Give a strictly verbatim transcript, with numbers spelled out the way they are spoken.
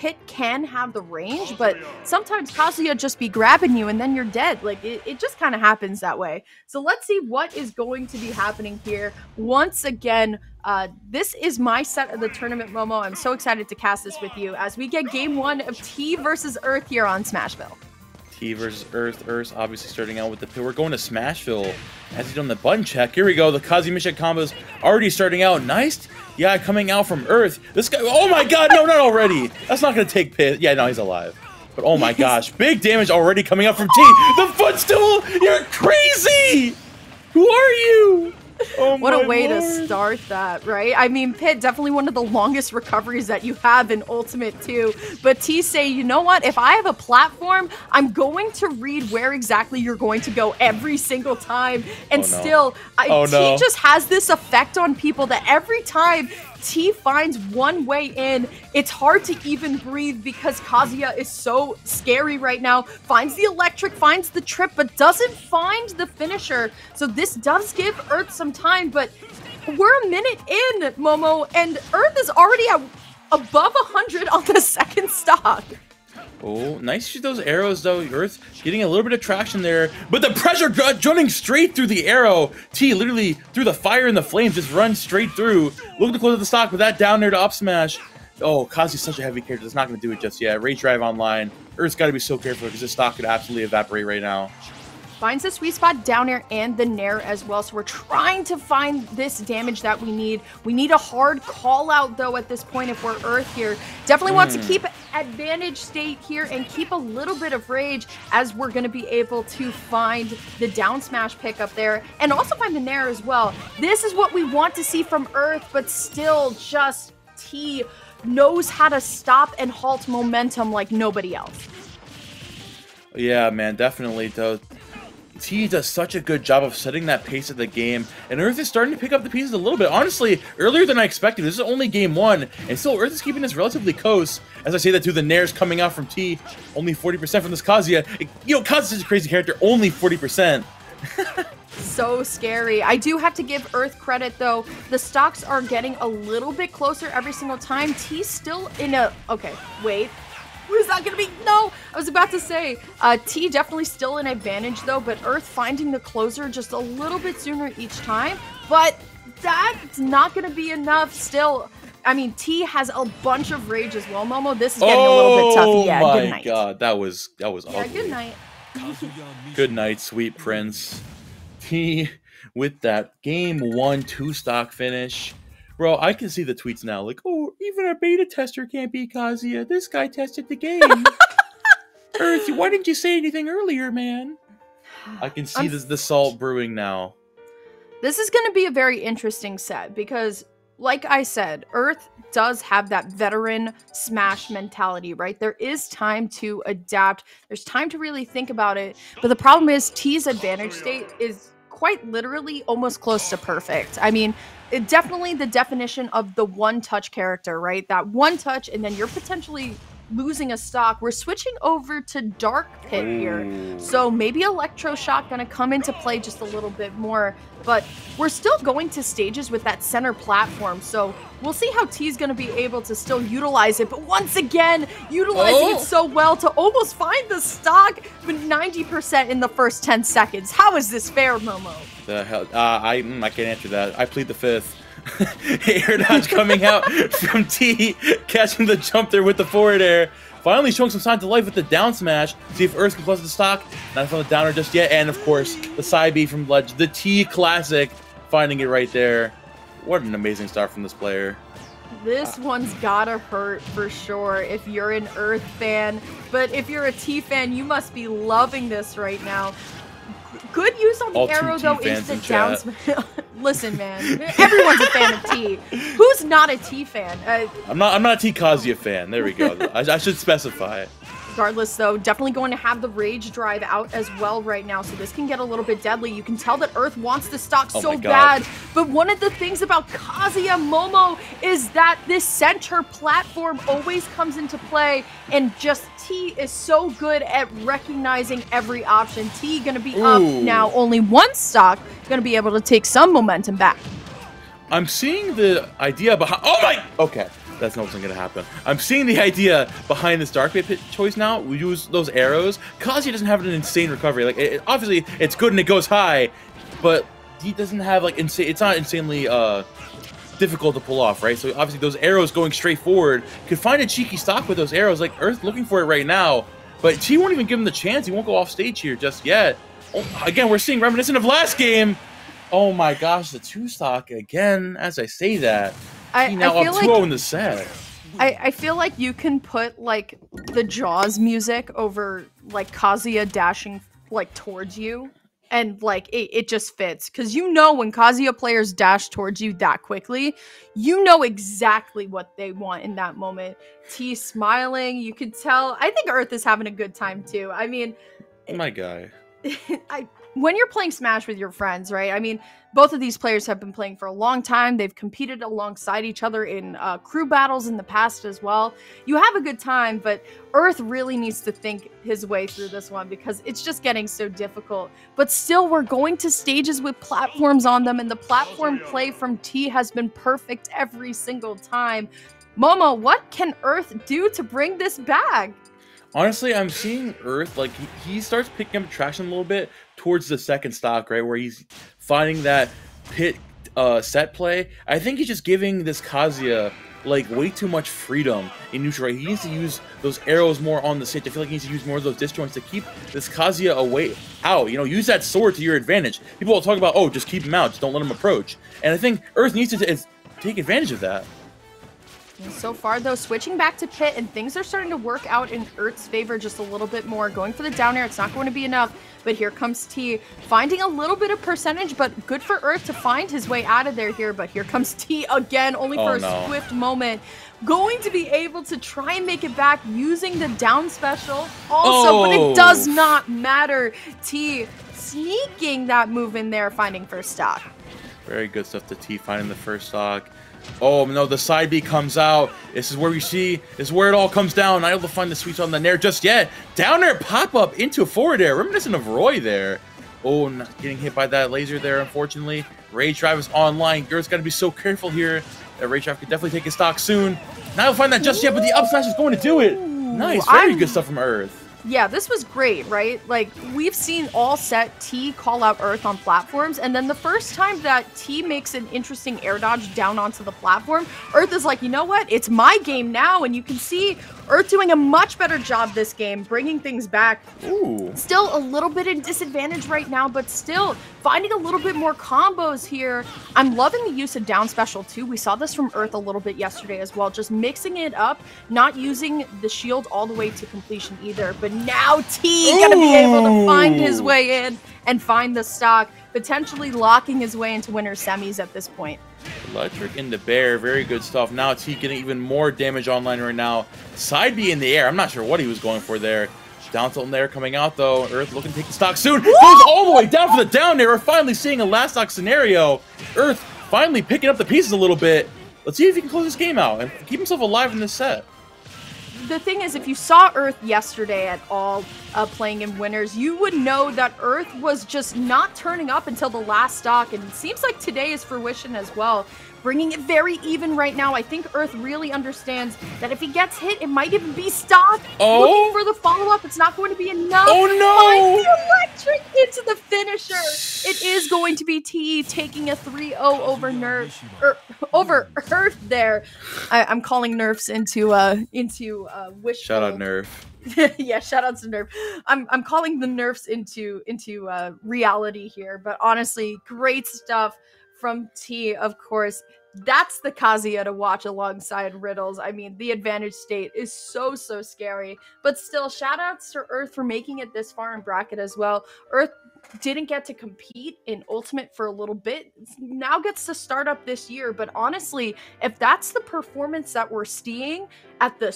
Pit can have the range, but sometimes Kazuya just be grabbing you and then you're dead. Like, it, it just kind of happens that way. So let's see what is going to be happening here. Once again, uh, this is my set of the tournament, Momo. I'm so excited to cast this with you as we get game one of T versus Earth here on Smashville. T versus Earth. Earth obviously starting out with the Pit. We're going to Smashville as he's done the button check. Here we go. The Kazuya combos already starting out. Nice. Yeah, coming out from Earth. This guy. Oh my God. No, not already. That's not going to take Pit. Yeah, no, he's alive. But oh my gosh. Big damage already coming up from T. The footstool. You're crazy. Who are you? Oh, what a way Lord. to start that, right? I mean, Pit, definitely one of the longest recoveries that you have in Ultimate too. But T say, you know what? If I have a platform, I'm going to read where exactly you're going to go every single time. And oh, no. still, I, oh, T no. just has this effect on people that every time T finds one way in, it's hard to even breathe because Kazuya is so scary right now. Finds the electric, finds the trip, but doesn't find the finisher. So this does give Earth some time, but we're a minute in, Momo, and Earth is already at above one hundred on the second stock. Oh, nice to shoot those arrows, though. Earth getting a little bit of traction there, but the pressure running straight through the arrow. T literally through the fire and the flames, just runs straight through. Looking to close out the stock with that down there to up smash. Oh, Kazuya's such a heavy character. That's not going to do it just yet. Rage Drive online. Earth's got to be so careful because this stock could absolutely evaporate right now. Finds the sweet spot down air and the nair as well. So we're trying to find this damage that we need. We need a hard call out though at this point if we're Earth here. Definitely mm. wants to keep advantage state here and keep a little bit of rage as we're going to be able to find the down smash pick up there and also find the nair as well. This is what we want to see from Earth, but still just T knows how to stop and halt momentum like nobody else. Yeah, man, definitely though. T does such a good job of setting that pace of the game, and Earth is starting to pick up the pieces a little bit. Honestly, earlier than I expected. This is only game one, and still Earth is keeping this relatively close. As I say that too, the nair's coming out from T. Only forty percent from this Kazuya. It, you know, Kazuya's such a crazy character. Only forty percent. So scary. I do have to give Earth credit though. The stocks are getting a little bit closer every single time. T's still in a... Okay, wait. Who's that gonna be? No, I was about to say, uh, T definitely still an advantage though, but Earth finding the closer just a little bit sooner each time, but that's not gonna be enough still. I mean, T has a bunch of rage as well, Momo. This is getting oh, a little bit tough. Yeah, good night. Oh my God, that was, that was yeah, ugly. Yeah, good night. Good night, sweet prince. T with that game one, two stock finish. Bro, I can see the tweets now, like, oh, even a beta tester can't beat Kazuya. This guy tested the game. Earth, why didn't you say anything earlier, man? I can see this, the salt brewing now. This is going to be a very interesting set because, like I said, Earth does have that veteran smash mentality, right? There is time to adapt. There's time to really think about it. But the problem is T's advantage state is quite literally almost close to perfect. I mean... It definitely the definition of the one touch character, right? That one touch and then you're potentially losing a stock. We're switching over to Dark Pit here. So maybe Electroshock gonna come into play just a little bit more, but we're still going to stages with that center platform. So we'll see how T's gonna be able to still utilize it, but once again, utilizing oh. it so well to almost find the stock, but ninety percent in the first ten seconds. How is this fair, Momo? The hell, uh, I, mm, I can't answer that. I plead the fifth. Air dodge coming out from T, catching the jump there with the forward air. Finally showing some signs of life with the down smash. See if Earth can close the stock. Not on the downer just yet. And of course, the side B from Ledge. The T classic, finding it right there. What an amazing start from this player. This one's gotta hurt for sure if you're an Earth fan. But if you're a T fan, you must be loving this right now. Good use on the All arrow, though, is the down smash. Listen, man, everyone's a fan of T. Who's not a T fan? Uh, I'm not. I'm not a T Kazuya fan. There we go. I, I should specify it. Regardless, though, definitely going to have the rage drive out as well right now, so this can get a little bit deadly. You can tell that Earth wants the stock oh so bad, but one of the things about Kazuya, Momo, is that this center platform always comes into play, and just T is so good at recognizing every option. T gonna be Ooh. up now, only one stock, gonna be able to take some momentum back. I'm seeing the idea behind, oh my, okay. That's not what's gonna happen. I'm seeing the idea behind this Dark Pit choice now. We use those arrows. Kazuya doesn't have an insane recovery. Like, it, obviously, it's good and it goes high, but he doesn't have, like, insane. It's not insanely uh, difficult to pull off, right? So, obviously, those arrows going straight forward could find a cheeky stock with those arrows. Like, Earth's looking for it right now, but he won't even give him the chance. He won't go off stage here just yet. Oh, again, we're seeing reminiscent of last game. Oh my gosh, the two stock again. As I say that, I, he now I feel up two oh like, in the set. I, I feel like you can put like the Jaws music over like Kazuya dashing like towards you, and like it, it just fits, because you know when Kazuya players dash towards you that quickly, you know exactly what they want in that moment. T smiling, you could tell. I think Earth is having a good time too. I mean, my guy. I. When you're playing Smash with your friends, right? I mean, both of these players have been playing for a long time. They've competed alongside each other in uh, crew battles in the past as well. You have a good time, but Earth really needs to think his way through this one because it's just getting so difficult. But still, we're going to stages with platforms on them, and the platform play from T has been perfect every single time. Momo, what can Earth do to bring this back? Honestly, I'm seeing Earth, like, he, he starts picking up traction a little bit towards the second stock, right, where he's finding that pit uh, set play. I think he's just giving this Kazuya, like, way too much freedom in neutral, right? He needs to use those arrows more on the stage. I feel like he needs to use more of those disjoints to keep this Kazuya away out. You know, use that sword to your advantage. People will talk about, oh, just keep him out, just don't let him approach. And I think Earth needs to t take advantage of that. So far, though, switching back to Pit, and things are starting to work out in Earth's favor just a little bit more. Going for the down air, it's not going to be enough, but here comes T, finding a little bit of percentage, but good for Earth to find his way out of there here, but here comes T again, only for oh, a no. swift moment. Going to be able to try and make it back using the down special also, oh. but it does not matter. T sneaking that move in there, finding first stock. Very good stuff to T, finding the first stock. Oh no, the side B comes out. This is where we see, this is where it all comes down. Not able to find the sweets on the nair just yet. Down air pop up into a forward air. Reminiscent of Roy there. Oh, not getting hit by that laser there, unfortunately. Rage Drive is online. Gert's got to be so careful here. That Rage Drive could definitely take his stock soon. Not able to find that just yet, but the up smash is going to do it. Nice, very I'm... good stuff from Earth. Yeah, this was great, right? Like, we've seen all set T call out Earth on platforms, and then the first time that T makes an interesting air dodge down onto the platform, Earth is like, you know what? It's my game now, and you can see Earth doing a much better job this game, bringing things back. Ooh. Still a little bit in disadvantage right now, but still finding a little bit more combos here. I'm loving the use of down special too. We saw this from Earth a little bit yesterday as well, just mixing it up, not using the shield all the way to completion either. But now T gonna be able to find his way in and find the stock, potentially locking his way into winner semis at this point. Electric in the bear, very good stuff. Now T getting even more damage online right now. Side B in the air, I'm not sure what he was going for there. Down tilt in the air coming out though. Earth looking to take the stock soon. Whoa! Goes all the way down for the down air. We're finally seeing a last stock scenario. Earth finally picking up the pieces a little bit. Let's see if he can close this game out and keep himself alive in this set. The thing is, if you saw Earth yesterday at all uh, playing in winners, you would know that Earth was just not turning up until the last stock, and it seems like today is fruition as well. Bringing it very even right now. I think Earth really understands that if he gets hit, it might even be stopped. Oh. Looking for the follow-up, it's not going to be enough. Oh no! Finds the electric into the finisher. It is going to be T taking a three oh over Nerf, er, over Earth there. I, I'm calling Nerfs into uh into uh wish. Shout out Nerf. Yeah, shout out to Nerf. I'm I'm calling the Nerfs into into uh, reality here, but honestly, great stuff from T, of course. That's the Kazuya to watch alongside Riddles. I mean, the advantage state is so, so scary. But still, shoutouts to Earth for making it this far in bracket as well. Earth didn't get to compete in Ultimate for a little bit. Now gets to start up this year. But honestly, if that's the performance that we're seeing at the